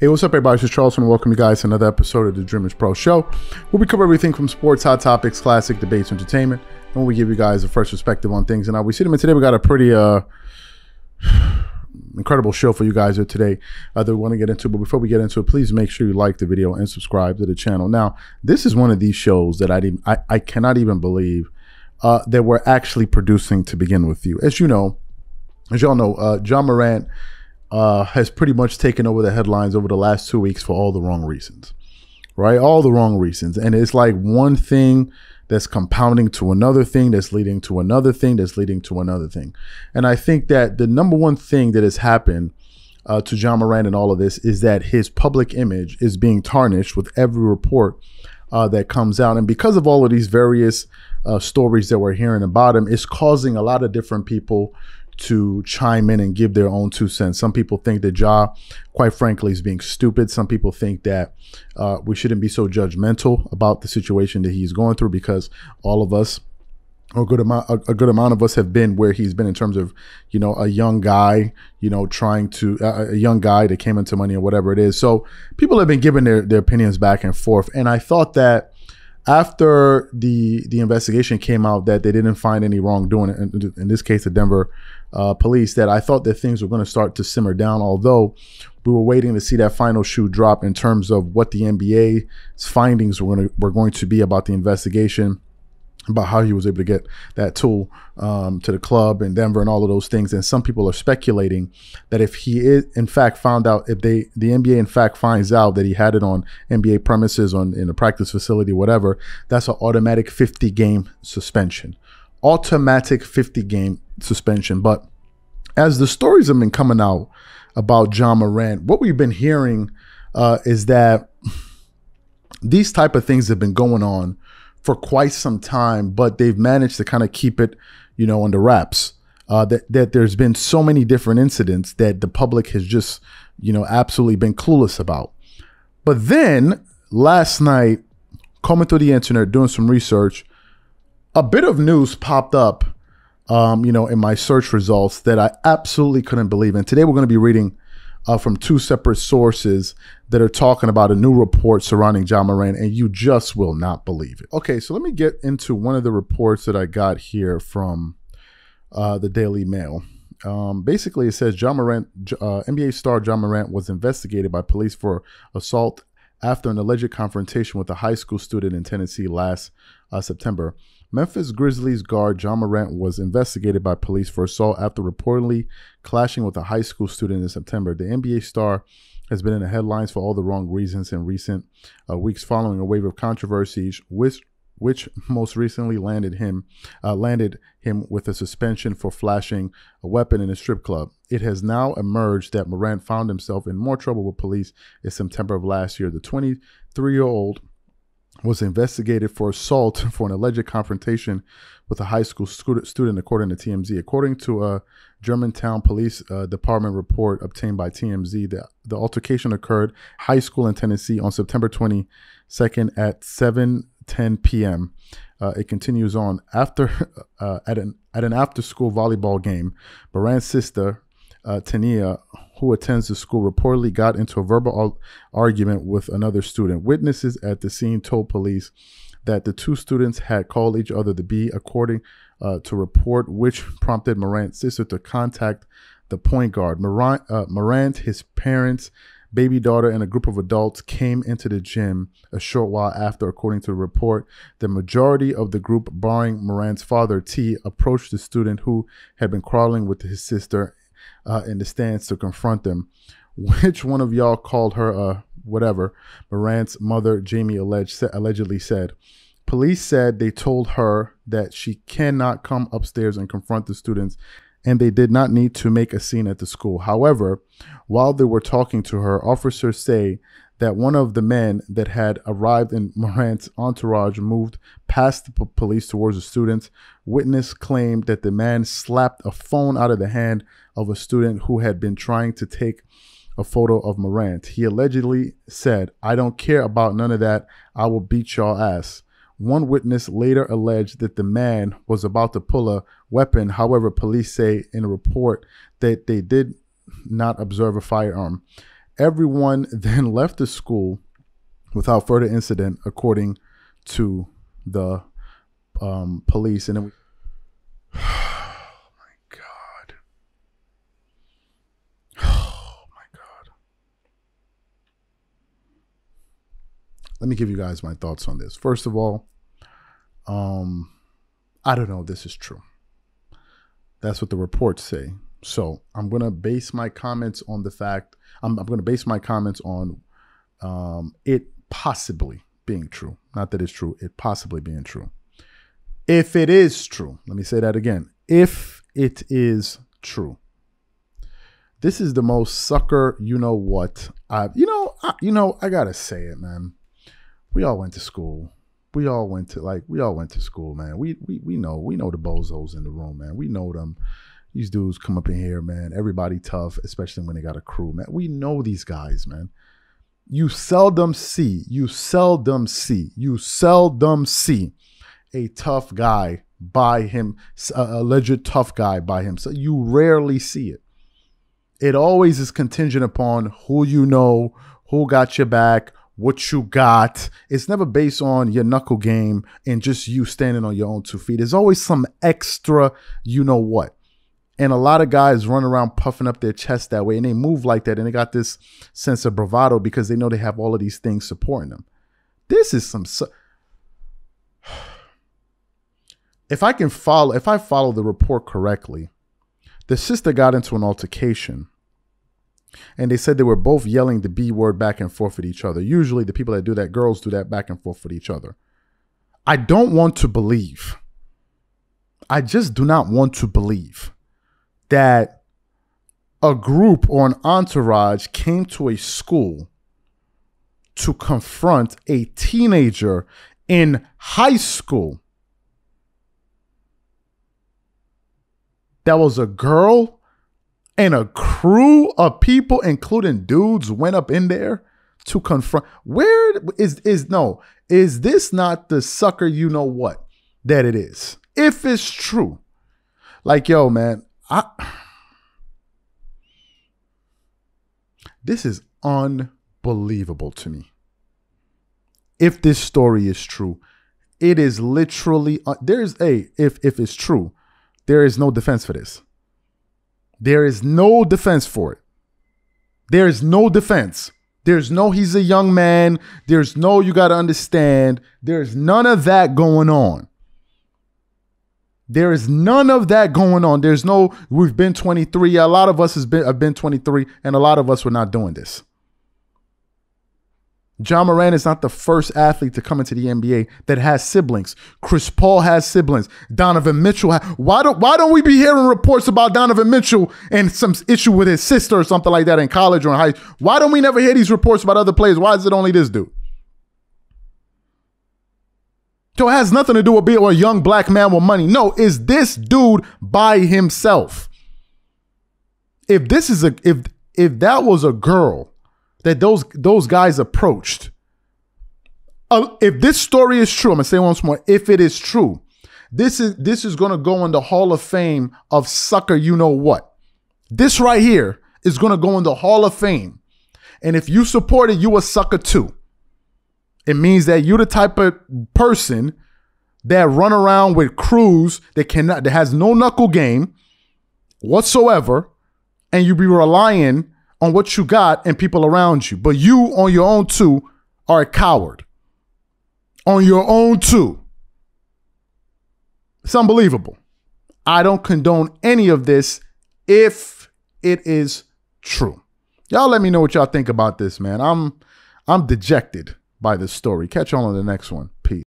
Hey, what's up, everybody? It's Charles, and welcome you guys to another episode of The Dreamerspro Show, where we cover everything from sports, hot topics, classic debates, entertainment, and where we give you guys a fresh perspective on things. And now we see them, and today we got a pretty incredible show for you guys here today that we want to get into. But before we get into it, please make sure you like the video and subscribe to the channel. Now, this is one of these shows that I cannot even believe that we're actually producing to begin with you. As y'all know, Ja Morant has pretty much taken over the headlines over the last 2 weeks for all the wrong reasons, right? All the wrong reasons. And it's like one thing that's compounding to another thing that's leading to another thing that's leading to another thing. And I think that the number one thing that has happened to Ja Morant in all of this is that his public image is being tarnished with every report that comes out. And because of all of these various stories that we're hearing about him, it's causing a lot of different people to chime in and give their own 2 cents. Some people think that Ja, quite frankly, is being stupid. Some people think that we shouldn't be so judgmental about the situation that he's going through, because all of us, or a good amount of us, have been where he's been in terms of, you know, a young guy, you know, trying to a young guy that came into money or whatever it is. So people have been giving their opinions back and forth, and I thought that after the investigation came out that they didn't find any wrongdoing, in this case the Denver police, that I thought that things were going to start to simmer down, although we were waiting to see that final shoe drop in terms of what the NBA's findings were going to be about the investigation, about how he was able to get that tool to the club in Denver and all of those things. And some people are speculating that if he is in fact found out, if the NBA in fact finds out that he had it on NBA premises, in a practice facility, whatever, that's an automatic 50-game suspension. Automatic 50-game suspension. But as the stories have been coming out about Ja Morant, what we've been hearing is that these type of things have been going on for quite some time, but they've managed to kind of keep it, you know, under wraps. That there's been so many different incidents that the public has just, you know, absolutely been clueless about. But then last night, combing through the internet, doing some research, a bit of news popped up, you know, in my search results that I absolutely couldn't believe. And today we're going to be reading from two separate sources that are talking about a new report surrounding Ja Morant, and you just will not believe it. Okay, so let me get into one of the reports that I got here from the Daily Mail. Basically, it says NBA star Ja Morant was investigated by police for assault after an alleged confrontation with a high school student in Tennessee last September. Memphis Grizzlies guard Ja Morant was investigated by police for assault after reportedly clashing with a high school student in September. The NBA star has been in the headlines for all the wrong reasons in recent weeks, following a wave of controversies, which most recently landed him with a suspension for flashing a weapon in a strip club. It has now emerged that Morant found himself in more trouble with police in September of last year. The 23-year-old was investigated for assault for an alleged confrontation with a high school student, according to TMZ. According to a Germantown Police Department report obtained by TMZ, the altercation occurred at high school in Tennessee on September 22nd at 7:10 p.m. It continues on after at an after-school volleyball game. Morant's sister, Tania, who attends the school, reportedly got into a verbal argument with another student. Witnesses at the scene told police that the two students had called each other the B, according to report, which prompted Morant's sister to contact the point guard. Morant, his parents, baby daughter, and a group of adults came into the gym a short while after, according to the report. The majority of the group, barring Morant's father, T, approached the student, who had been quarreling with his sister, in the stands to confront them. Which one of y'all called her whatever, Morant's mother, Jamie, allegedly said. Police said they told her that she cannot come upstairs and confront the students, and they did not need to make a scene at the school. However, while they were talking to her, officers say that one of the men that had arrived in Morant's entourage moved past the police towards the students. Witness claimed that the man slapped a phone out of the hand of a student who had been trying to take a photo of Morant. He allegedly said, "I don't care about none of that. I will beat y'all ass." One witness later alleged that the man was about to pull a weapon. However, police say in a report that they did not observe a firearm. Everyone then left the school without further incident, according to the police. And then we, oh my God. Let me give you guys my thoughts on this. First of all, I don't know if this is true. That's what the reports say. So I'm going to base my comments on the fact, I'm going to base my comments on it possibly being true. Not that it's true, it possibly being true. If it is true, let me say that again. If it is true, this is the most sucker, you know what, I gotta say it, man. We all went to school. We all went to school, man. We know the bozos in the room, man. We know them. These dudes come up in here, man. Everybody tough, especially when they got a crew, man. We know these guys, man. You seldom see a tough guy by him, alleged tough guy by himself. So you rarely see it. It always is contingent upon who you know, who got your back, what you got. It's never based on your knuckle game and just you standing on your own two feet. There's always some extra, you know what. And a lot of guys run around puffing up their chest that way, and they move like that, and they got this sense of bravado because they know they have all of these things supporting them. This is some... If I follow the report correctly, the sister got into an altercation, and they said they were both yelling the B word back and forth at each other. Usually the people that do that, girls do that back and forth with each other. I don't want to believe. I just do not want to believe that a group or an entourage came to a school to confront a teenager in high school that was a girl, and a crew of people, including dudes, went up in there to confront. Where is this not the sucker, you know what, that it is? If it's true, like, yo, man, this is unbelievable to me. If this story is true, it is literally, if it's true, there is no defense for this. There is no defense for it. There is no defense. There's no, he's a young man. There's no, you got to understand. There's none of that going on. There is none of that going on. There's no, we've been 23. A lot of us have been 23, and a lot of us were not doing this. Ja Morant is not the first athlete to come into the NBA that has siblings. Chris Paul has siblings. Donovan Mitchell. Why don't we be hearing reports about Donovan Mitchell and some issue with his sister or something like that in college or in high school? Why don't we never hear these reports about other players? Why is it only this dude? So it has nothing to do with being a young black man with money. No, is this dude by himself? If this is if that was a girl that those guys approached, if this story is true, I'm gonna say once more, if it is true, this is gonna go in the Hall of Fame of sucker, you know what. This right here is gonna go in the Hall of Fame, and if you support it, you a sucker too. It means that you're the type of person that run around with crews that has no knuckle game whatsoever, and you be relying on what you got and people around you. But you on your own too are a coward. On your own too. It's unbelievable. I don't condone any of this if it is true. Y'all let me know what y'all think about this, man. I'm dejected by this story. Catch y'all on the next one. Peace.